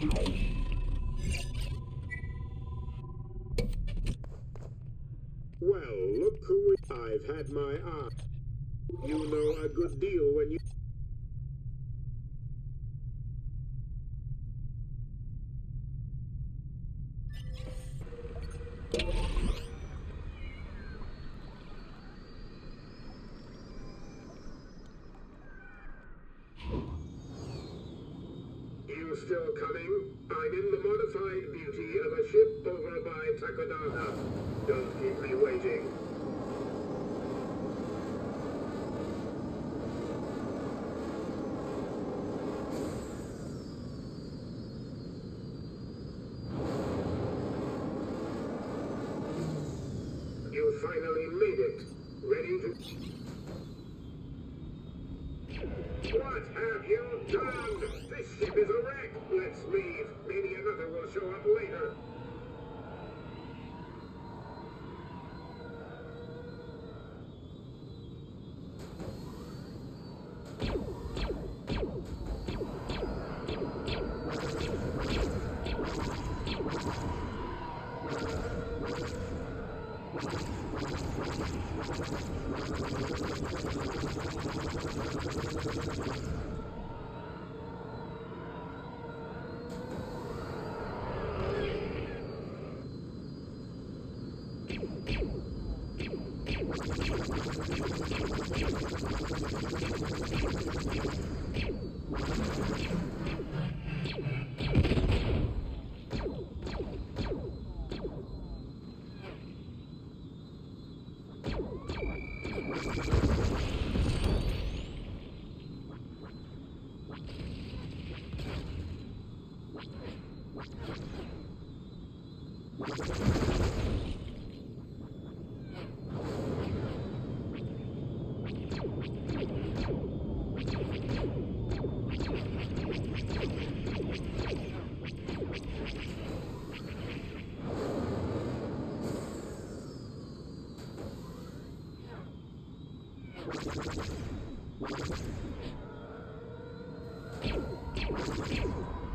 Well, look who I've had my eye. You know a good deal when you... You still coming? I'm in the modified beauty of a ship over by Takodana. Don't keep me waiting. You finally made it. Ready to... What have you done? This ship is a wreck. Let's leave. Maybe another will show up later.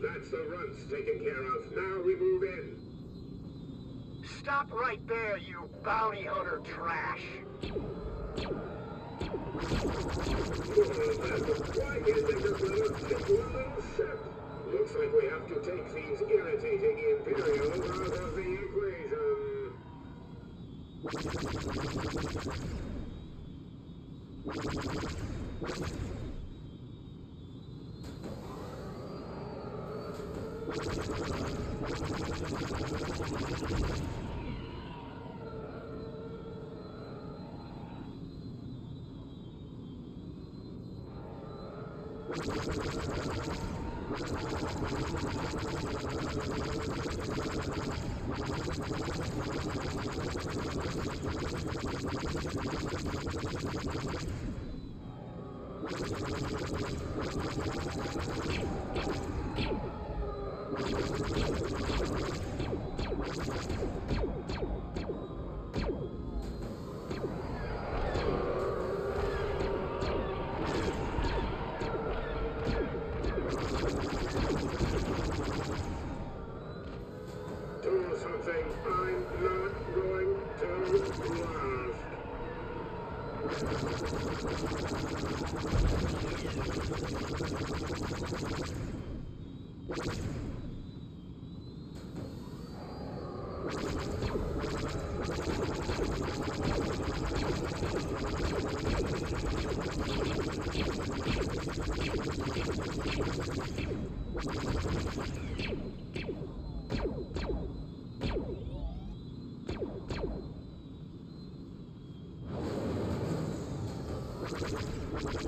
That's the runts taken care of. Now we move in. Stop right there, you bounty hunter trash. Why can't they just let us take one little sip? Looks like we have to take these irritating Imperials out of the equation. Cupcake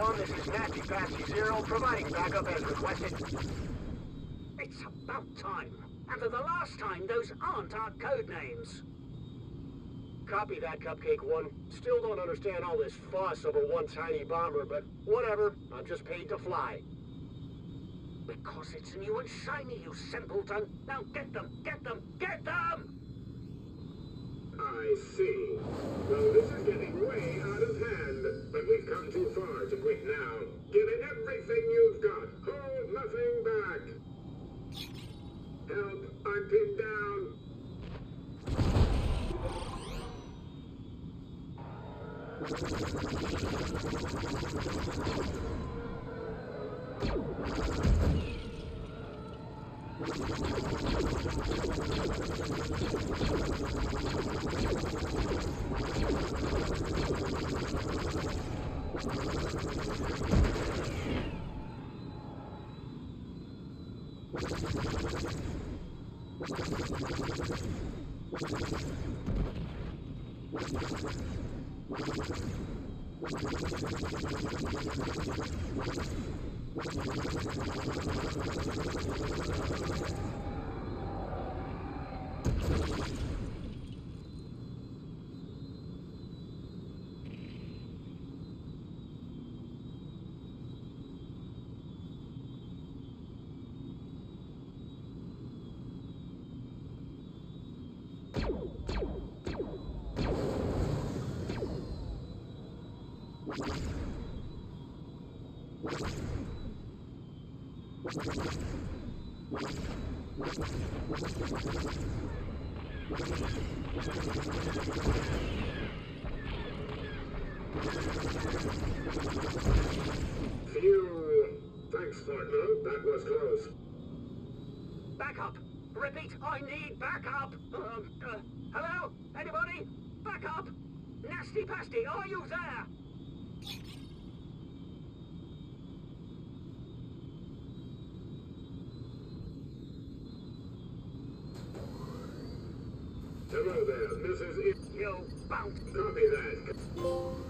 1, this is Nat Apache 0, providing backup as requested. It's about time. After the last time, those aren't our code names. Copy that, Cupcake 1. Still don't understand all this fuss over one tiny bomber, but whatever, I'm just paid to fly. Because it's new and shiny, you simpleton. Now get them, get them, get them! I see. Well, this is getting way out of hand, but we've come too far to quit now. Give it everything you've got. Hold nothing back. Help, I'm pinned down. Phew. Thanks, partner. That was close. Backup. Repeat, I need backup. Hello? Anybody? Backup? Nasty Pasty, are you there? Hello there, this is... Yo, bounce. Copy that.